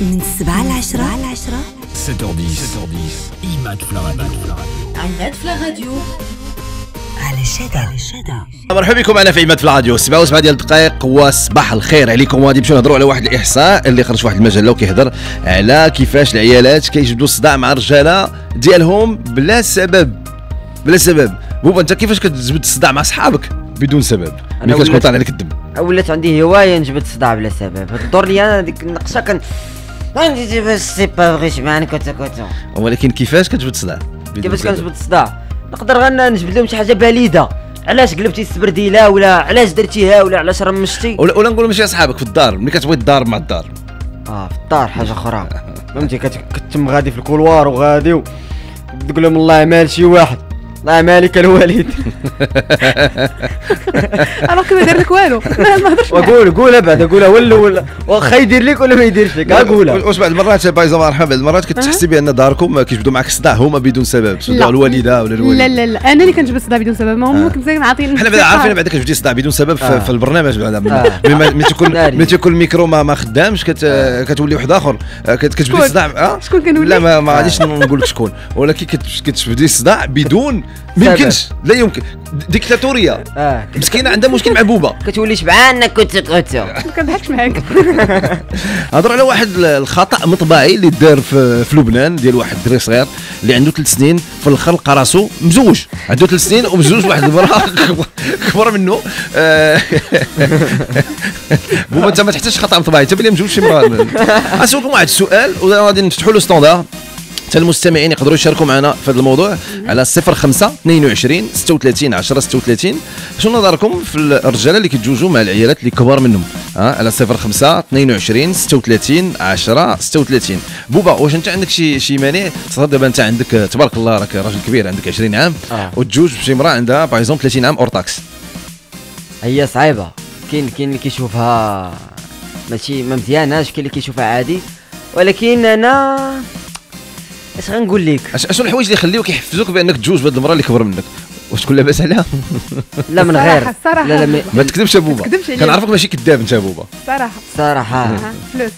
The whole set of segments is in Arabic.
من 7 ل 10 7h10 إيماد في الراديو إيماد في الراديو على شادة. مرحبا بكم معنا في إيماد في الراديو 7 ديال الدقائق. وصباح الخير عليكم. وغادي نمشيو نهضروا على واحد الإحصاء اللي خرج في واحد المجلة وكيهضر على كيفاش العيالات كيجبدوا الصداع مع الرجالة ديالهم بلا سبب. بوبا أنت كيفاش كتجبد الصداع مع صحابك بدون سبب؟ ملي كتكون طالع عليك الدم ولات عندي هواية نجبد الصداع بلا سبب. الدور ليا ديك النقشة عندي باش سي با فغي شمعني كوتا. ولكن كيفاش كتجبد الصداع؟ كيفاش كنجبد الصداع؟ نقدر غير نجبد لهم شي حاجه باليده. علاش قلبتي السبرديله ولا علاش درتيها ولا علاش رمشتي ولا نقول لهم شي اصحابك في الدار ملي كتبغي الدار مع الدار. في الدار حاجه اخرى. فهمتي كتم غادي في الكولوار وغادي تقول لهم الله مال شي واحد الله مالك الوالد. انا كما دار لك والو ما نهضرش. قولها بعدا قولها هو الاول واخا يدير لك ولا ما يديرش لك قولها. واش بعض المرات بايزا مرحبا بعض المرات كتحسي بان داركم كيجبدوا معك الصداع هما بدون سبب؟ صداع الوالده ولا الوالد؟ لا انا اللي كنجبد الصداع بدون سبب. ما هما كنت عاطين حنا بعدا عارفين بعدا كتجبدي الصداع بدون سبب في البرنامج. ملي تكون الميكرو ما خدامش كتولي واحد اخر كتجبدي الصداع. شكون كنولي؟ لا ما غاديش نقول لك شكون، ولكن كتجبدي الصداع بدون ما يمكنش. لا يمكن ديكتاتوريه. مسكينه عندها مشكل مع بوبا كتولي شبعانه كوتو ما كنضحكش معاك. هضر على واحد الخطا مطبعي اللي دار في لبنان ديال واحد الدري صغير اللي عنده 3 سنين. في الاخر لقى راسو مزوج، عنده 3 سنين ومزوج واحد المراه كبر منه. بوبا انت ما تحتاجش خطا مطبعي، انت بلي مزوج شي مراه. غنسولكم واحد السؤال وغادي نفتحوا له ستاندار حتى المستمعين يقدروا يشاركوا معنا في هذا الموضوع على 05 22 36 10 36. شنو نظركم في الرجاله اللي كيتزوجوا مع العيالات اللي كبار منهم؟ على 05 22 36 10 36. بوبا واش انت عندك شي مانع؟ تصدق دابا انت عندك تبارك الله راك راجل كبير، عندك 20 عام وتزوج بشي امراه عندها باغ اكزومبل 30 عام اور تاكس. هي صعيبه. كاين اللي كيشوفها ماشي ما مزياناش، كاين اللي كيشوفها عادي، ولكن انا اش غنقول لك؟ شنو الحوايج اللي يخليوك يحفزوك بانك تجوز بهاد المراه اللي كبر منك؟ واش تكون لاباس عليها؟ لا من غير صراحة. لا ما تكذبش يا بوبا، كنعرفك ماشي كذاب انت يا بوبا. صراحة فلوس.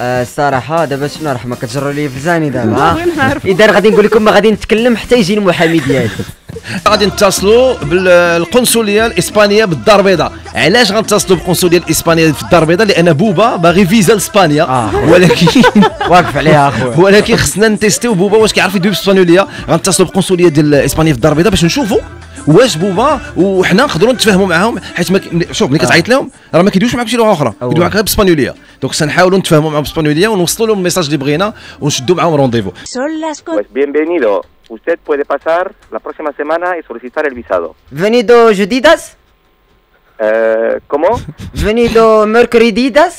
الصراحة دابا شنو راه ما كتجروا لي فلزاني دابا. اذا غادي نقول لكم ما غادي نتكلم حتى يجي المحامي ديالي. غادي نتصلوا بالقنصليه الاسبانيه بالدار البيضاء. علاش غنتصلوا بالقنصليه الاسبانيه في الدار البيضاء؟ لان بوبا باغي فيزا لاسبانيا. ولكن واقف عليها اخويا، ولكن خصنا نتيستيو بوبا واش كيعرف يدوي بالاسبانيوليه. غنتصلوا بالقنصليه ديال اسبانيا في الدار البيضاء باش نشوفوا واش بوبا وحنا نقدروا نتفاهموا معاهم. حيت شوف ملي كتعيط لهم راه ما كيدويوش معاك بشي لغه اخرى، كيدويو معاك غير بالاسبانيوليه. دونك سنحاولوا نتفاهموا معاهم بالاسبانيوليه ونوصلوا لهم الميساج اللي بغينا ونشدوا معاهم رونديفو. Usted puede pasar la próxima semana y solicitar el visado. ¿Venido jodidas? ¿Cómo? ¿Venido mercredidas?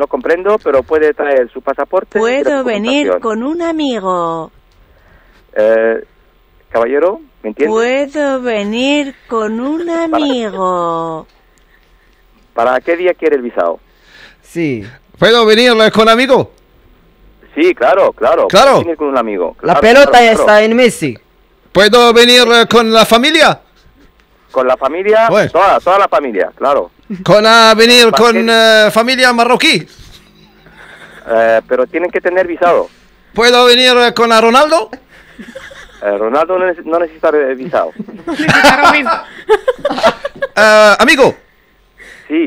No comprendo, pero puede traer su pasaporte. Puedo venir con un amigo. Caballero, ¿me entiendes? Puedo venir con un amigo. ¿Para qué día quiere el visado? Sí. ¿Puedo venir con amigo? Sí, claro. Venir con un amigo. Claro, la pelota está en Messi. ¿Puedo venir con la familia? Con la familia, pues. toda la familia, claro. ¿Con a venir con familia marroquí? Pero tienen que tener visado. ¿Puedo venir con a Ronaldo? Ronaldo no necesita visado. Amigo. Sí.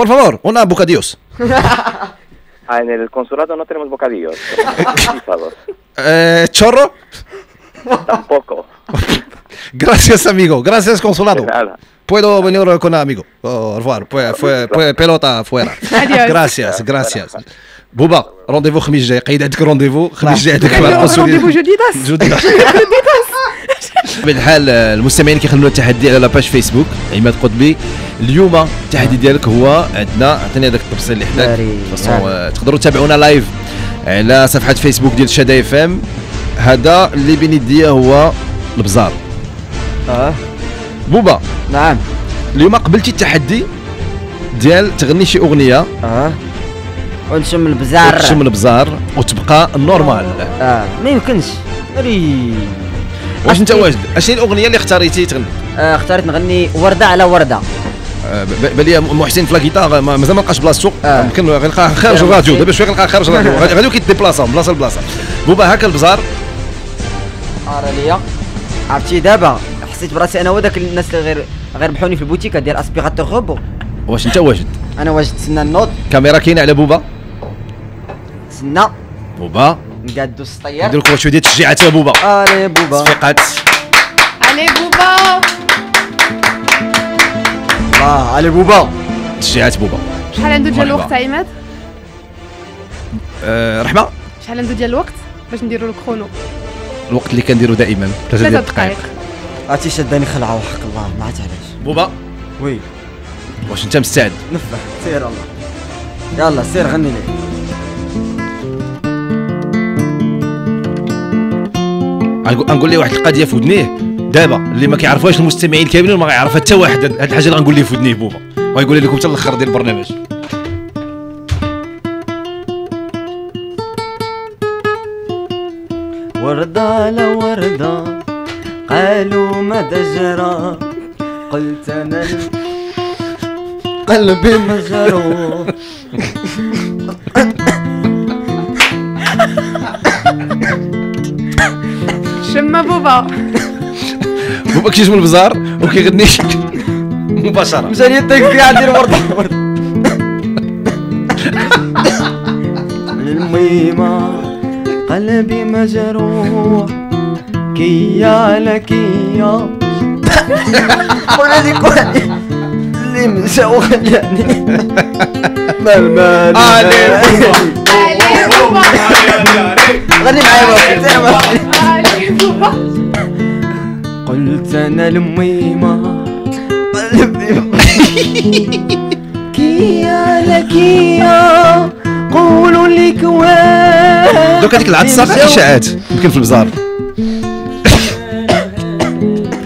Por favor, una bocadillos. En el consulado no tenemos bocadillos. ¿Chorro? Tampoco. Gracias, amigo. Gracias, consulado. Puedo venir con amigo. Au revoir. Pues pelota afuera. Gracias. بوبا رونديفو الخميس الجاي، قيد عندك رونديفو الخميس الجاي عندك رونديفو جوديداس. بالحال المستمعين كيخلونا التحدي على لاباج فيسبوك عماد قطبي. اليوم التحدي ديالك هو عندنا، عطيني هذاك التفصيل اللي حداك. تقدروا تتابعونا لايف على صفحه فيسبوك ديال شادا اف ام. هذا اللي بين يديا هو البزار. بوبا نعم، اليوم قبلتي التحدي ديال تغني شي اغنيه ونشم البزار وتبقى نورمال. ما يمكنش. واش انت واجد؟ اش هي الاغنيه اللي اختاريتي تغني؟ اختاريت نغني ورده على ورده. بالي محسن في لاكيتار مازال ما لقاش بلاصتو، يمكن غيلقاها خارج الراديو، دابا شويه غيلقاها خارج الراديو، غادي كيديبلاصا من بلاصه لبلاصه. بوبا هكا البزار راه ليا، عرفتي دابا حسيت براسي انا هو داك الناس اللي غير ربحوني في البوتيكه ديال اسبيغاتور روبو. واش انت واجد؟ انا واجد. سنا النوض، الكاميرا كاينه على بوبا. سنا بوبا نقادو السطير، ندير لكم واش ديال التشجيعات يا بوبا. الي بوبا صفيقات، الي بوبا، الله الي بوبا، تشجيعات بوبا. شحال عنده ديال الوقت عماد؟ رحمه، شحال عنده ديال الوقت باش نديروا الكرونو؟ الوقت اللي كنديروا دائما 3 دقائق. عرفتي شاداني خلعه وحق الله، ما عرفت علاش. بوبا وي، واش انت مستعد؟ نفه سير الله، يلا سير غني لي. غنقول ليه واحد القضيه في ودنيه دابا اللي ما كيعرفوهاش المستمعين كاملين وما غيعرفها حتى واحد. هاد الحاجه اللي غنقول ليه في ودنيه بوبا وغيقولها لكم حتى الاخر ديال البرنامج. ورده على ورده قالوا ماذا جرى، قلت انا قلبي مجروح. شما بوبا، بوبا كيجي من البزار وكيغني مباشره. مشاني التاكس كاع ندير ورده ورده. الميمه قلبي مجروح، كيا لكيا ولادي كولادي اللي مشى وخلاني مالمال. علي بوبا، علي بوبا، غني معايا. قلت انا الميمة قلبي كيا لكيا قولوا لك واه. دوك هذيك العطسه غير اشاعات يمكن في البزار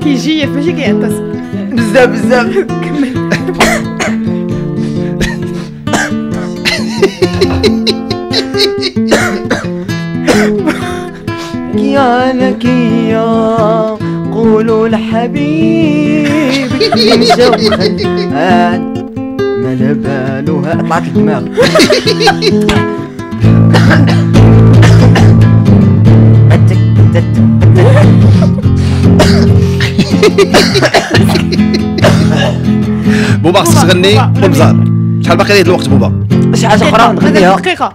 كيجي ماشي كيعطس بزاف بزاف. كمل. كيا لكيا قولوا لحبيب مشى وخلان ما لا بالوها. طلعت الدماغ. بوبا خصك تغني البزار. شحال باقي ليه الوقت بوبا؟ شي حاجه اخرى نغنيها. دقيقه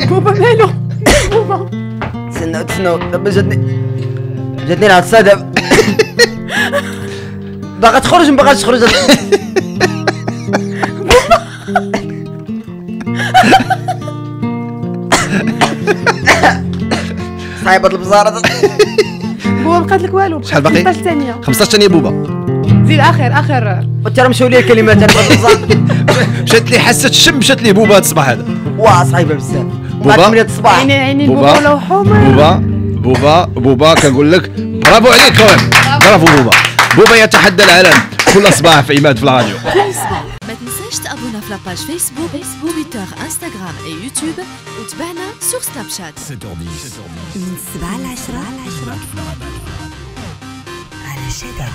بوبا مالو بوبا؟ تسناو دابا جاتني العطسة دابا، باغا تخرج ما باغاش تخرج. بوبا صايبة البزارة. بوبا بقات لك والو. شحال باقي؟ 15 ثانية. 15 ثانية بوبا، زيد اخر. قلت راه مشاو لي الكلمات. انا مشات لي حاسه الشم، مشات لي بوبا هاد الصباح هذا. واه صعيبه بزاف بوبا. 8 الصباح عيني بوبا لو حمر. بوبا كنقول لك برافو عليك. برافو بوبا يتحدى العالم كل صباح في عماد في الراديو. ما تنساش تابونا في لاباج فيسبوك تويتر انستغرام ويوتيوب، وتبعنا سور سناب شات. من 7 ل 10 على شادة.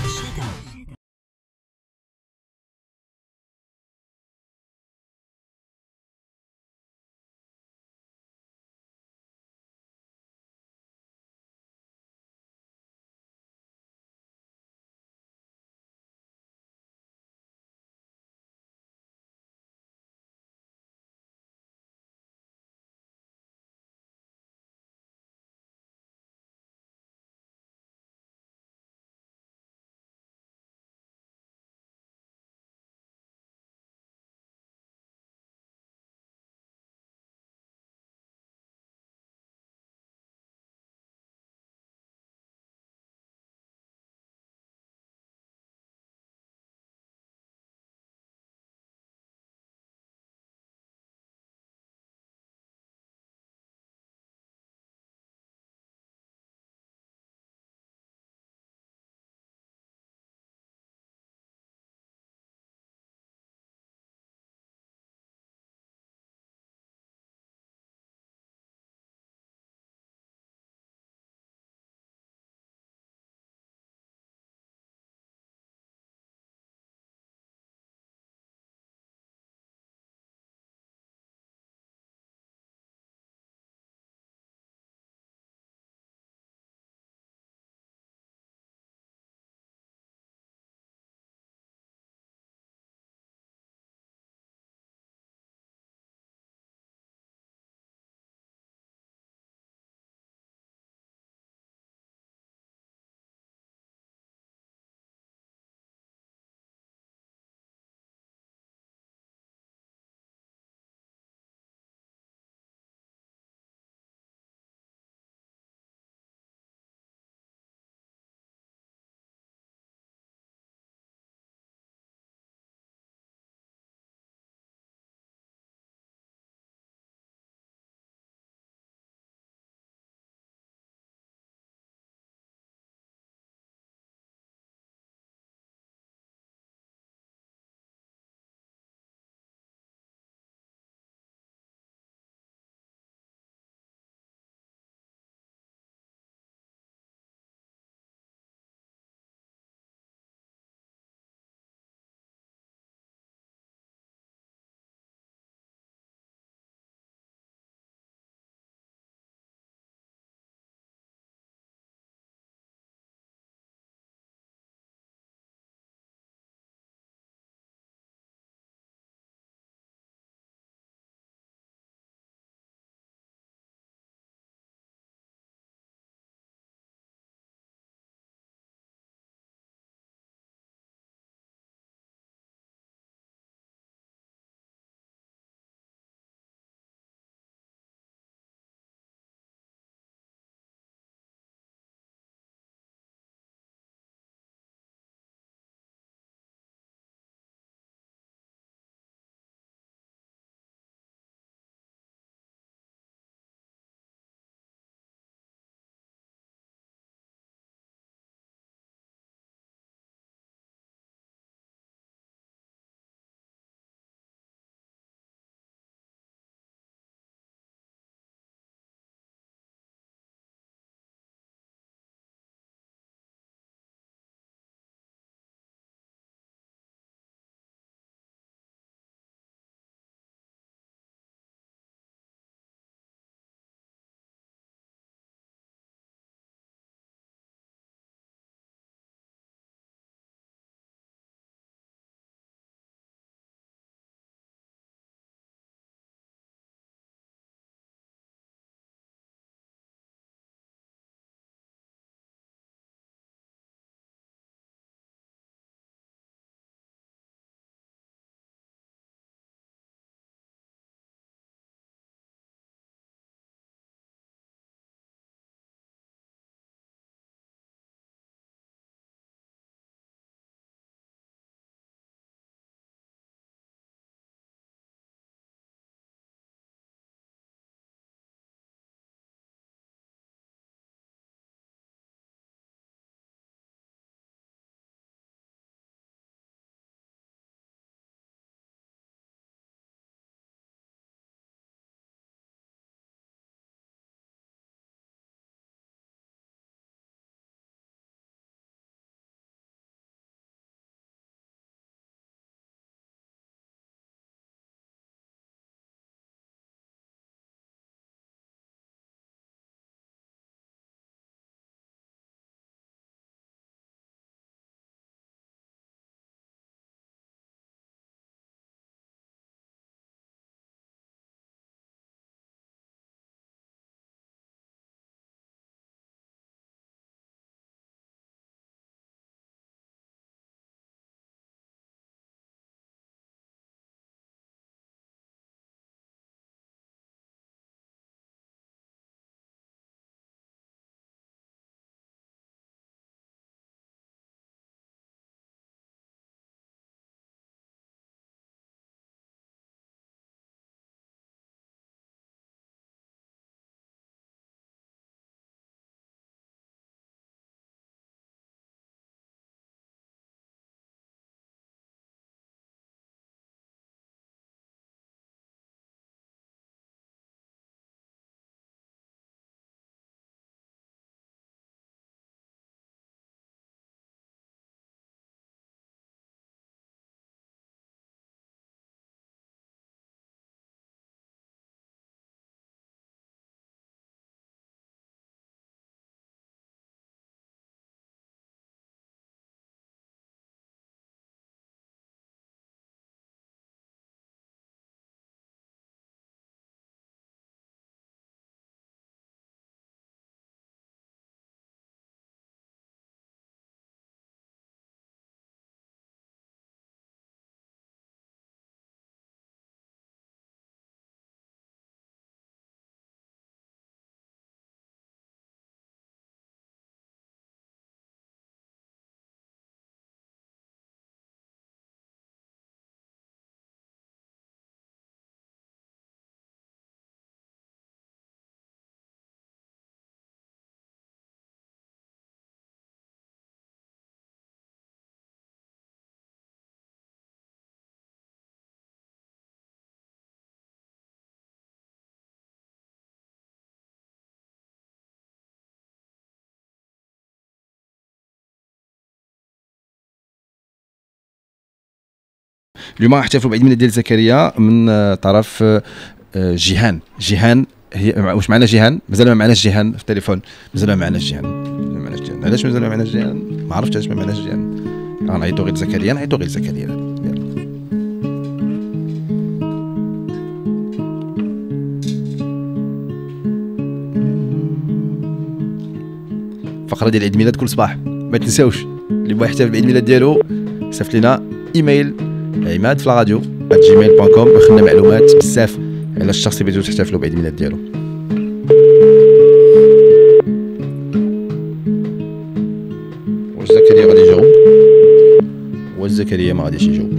اليوم احتفلوا بعيد ميلاد زكريا من طرف جيهان. هي واش معنا جيهان؟ مازال ما معناش جيهان في التليفون، مازال ما معناش جيهان، علاش مازال ما معناش جيهان؟ ما عرفتش علاش ما معناش جيهان. غنعيطو غير زكريا، فقرة ديال عيد ميلاد كل صباح، ما تنساوش اللي بغا يحتفل بعيد ميلاد ديالو صيفط لينا ايميل عماد في الراديو @gmail.com وخلينا معلومات بزاف على الشخص اللي بغيتو تحتفلوا بعيد الميلاد ديالو. واش زكريا غادي يجاوب؟ واش زكريا ما غاديش يجاوب؟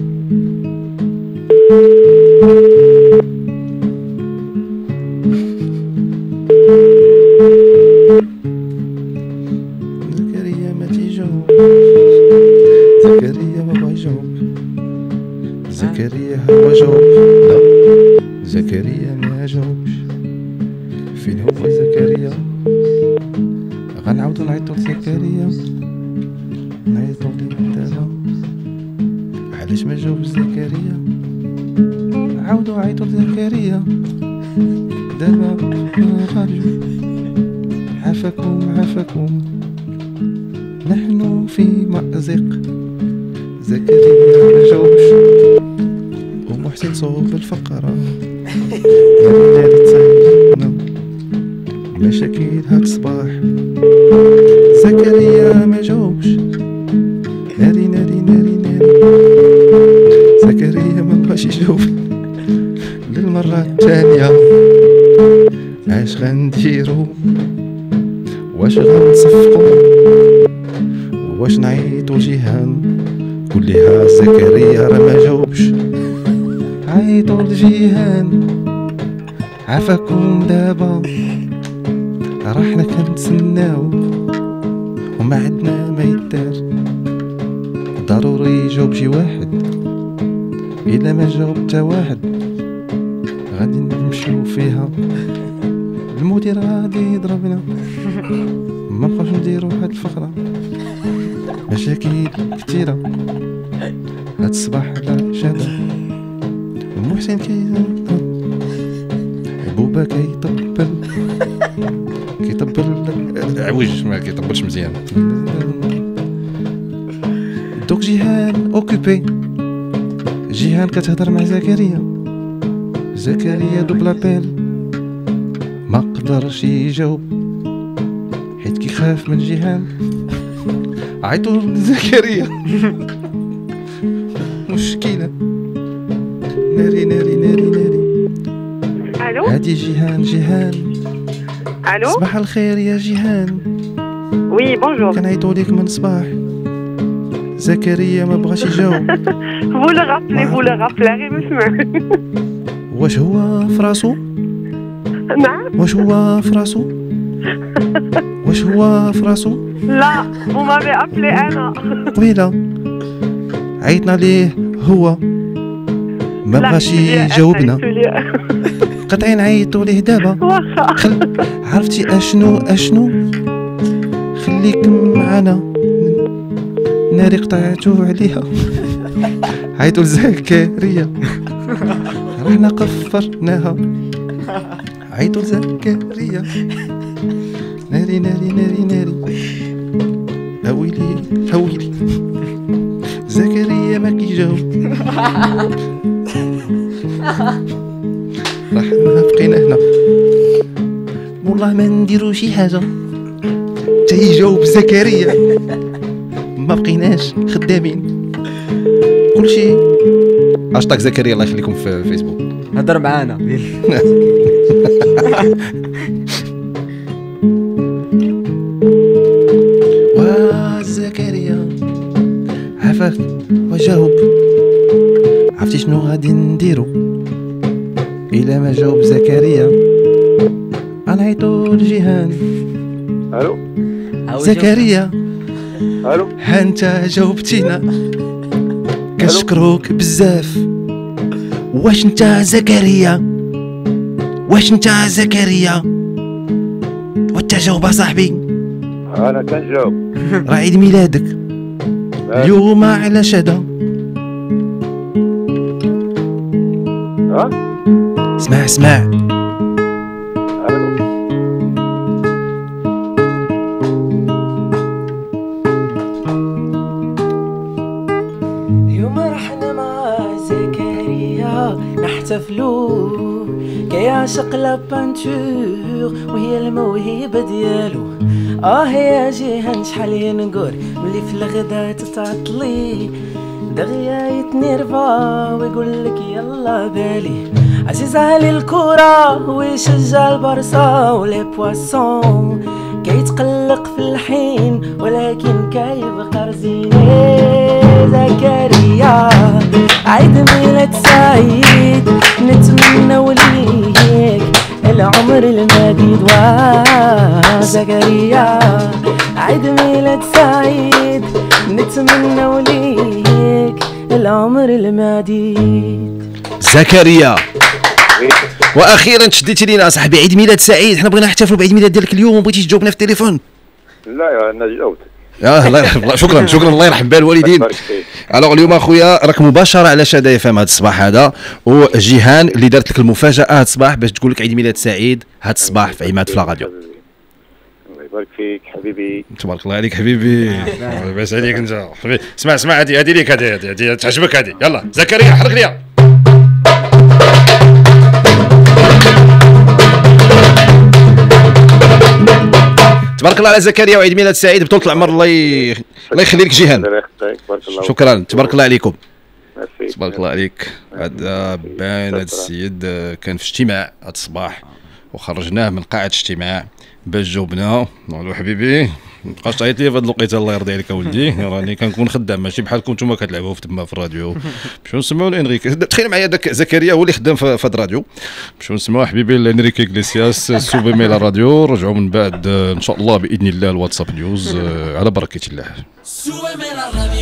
زكريا ما تيجاوب، زكريا ما بغا يجاوب، زكريا هو جاوب، لا زكريا ما جاوبش. فين هو زكريا؟ غنعاودو نعيطو لزكريا، نعيطو ليه دابا، علاش ما جاوبش زكريا؟ عاودو عيطو لزكريا دابا، خرجو عافاكم نحن في مأزق. زكريا ما جاوبش ومحسن صوب الفقرة مشاكل هاد الصباح. زكريا ما جاوبش، ناري زكريا ما بغاش يجاوب للمرة الثانية. اش غنديرو؟ واش غنصفقو؟ واش نعيطو لجيهان؟ كلها زكريا راه ما جاوبش، عيطو لجيهان عفاكم دابا، راه حنا كنتسناو وما عندنا ما يدار. ضروري يجاوب شي واحد، الا ما جاوب تا واحد غادي نمشيو فيها، المدير غادي يضربنا، ما بقاش نديرو هاد الفقرة. مشاكل كتيرة هاد الصباح على شادة، محسن كيزن بوبا كيطبل عوج، ما كيطبلش مزيان. دوك جيهان اوكوبي، جيهان كتهضر مع زكريا، زكريا دوب لابيل ما قدرش يجاوب حيت كيخاف من جيهان. عيطوا لزكريا مشكلة. ناري هادي جيهان الو، صباح الخير يا جيهان. وي بونجور، كنعيطوا ليك من صباح، زكريا ما بغاش يجاوب. فولو غابلي غير ما سمع. واش هو فراسو؟ نعم، واش هو فراسو؟ لا هو ما بيابلي انا قبيله، عيطنا ليه هو ما بغاش يجاوبنا، قطعين عيطوا ليه دابا. واخا عرفتي اشنو خليك معنا، ناري قطعتو عليها، عيطوا لزكريا رحنا قفرناها، عيطوا لزكريا ناري هويلي زكريا ما كيجاوب، رحنا بقينا هنا، والله ما نديرو شي حاجه تيجاوب زكريا، ما بقيناش خدامين كلشي. هاشتاغ زكريا الله يخليكم في فيسبوك، هضر معانا. وا زكريا عفاك وجاوب، عرفتي شنو غادي نديرو؟ إلا ما جاوب زكريا غنعيطو لجيهان. الو زكريا، الو هانتا جاوبتينا، كنشكروك بزاف. واش نتا زكريا وانت جاوب صاحبي. انا كنجاوب، راه عيد ميلادك اليوم على شدا، اسمع اسمع اليوم رحنا مع زكريا نحتفلو كيعشق لابانتور وهي الموهبة ديالو. يا جيهان شحال نقول ملي في الغدا تتعطلي دغيا يتنرفا ويقولك يلا بالي. عزيز علي الكرة ويشجع البرصا ولي بواسون كيتقلق في الحين ولكن كيبقى رزيني. زكريا عيد ميلاد سعيد نتمناو ليك العمر المديد. وزكريا عيد ميلاد سعيد نتمناو ليك العمر المديد. زكريا واخيرا شديتي لينا صاحبي، عيد ميلاد سعيد، حنا بغينا نحتفلوا بعيد ميلاد ديالك اليوم وبغيتي تجاوبنا في التليفون. لا انا جاوبت. الله يرحم، شكرا شكرا، الله يرحم بال الوالدين. الوغ اليوم اخويا راك مباشره على شاده FM هذا الصباح هذا، وجيهان اللي دارت لك المفاجاه هذا الصباح باش تقول لك عيد ميلاد سعيد هذا الصباح في عماد في الراديو. الله يبارك فيك حبيبي. تبارك الله عليك حبيبي، الله يبارك عليك انت حبيبي. اسمع اسمع هذه ليك، هذه تعجبك هذه. يلا زكريا حرك ليها. تبارك الله على زكريا وعيد ميلاد سعيد بطولة العمر. الله يخلي لك جيهان. شكرا تبارك الله عليكم. تبارك الله عليك. هذا بان هذا السيد كان في اجتماع هذا الصباح وخرجناه من قاعة اجتماع باش جاوبناه. نقولو حبيبي مابقاش تعيط لي في هاد الوقيته، الله يرضي عليك اولدي، راني كنكون خدام ماشي بحالكم نتوما كتلعبوا في تما في الراديو. مشيو نسمعوا لانريك، تخيل معايا داك زكريا هو اللي خدام في هاد الراديو. مشيو نسمعوا حبيبي لانريك اغليسياس سوبيمي على الراديو، رجعوا من بعد ان شاء الله باذن الله الواتساب نيوز على بركه الله.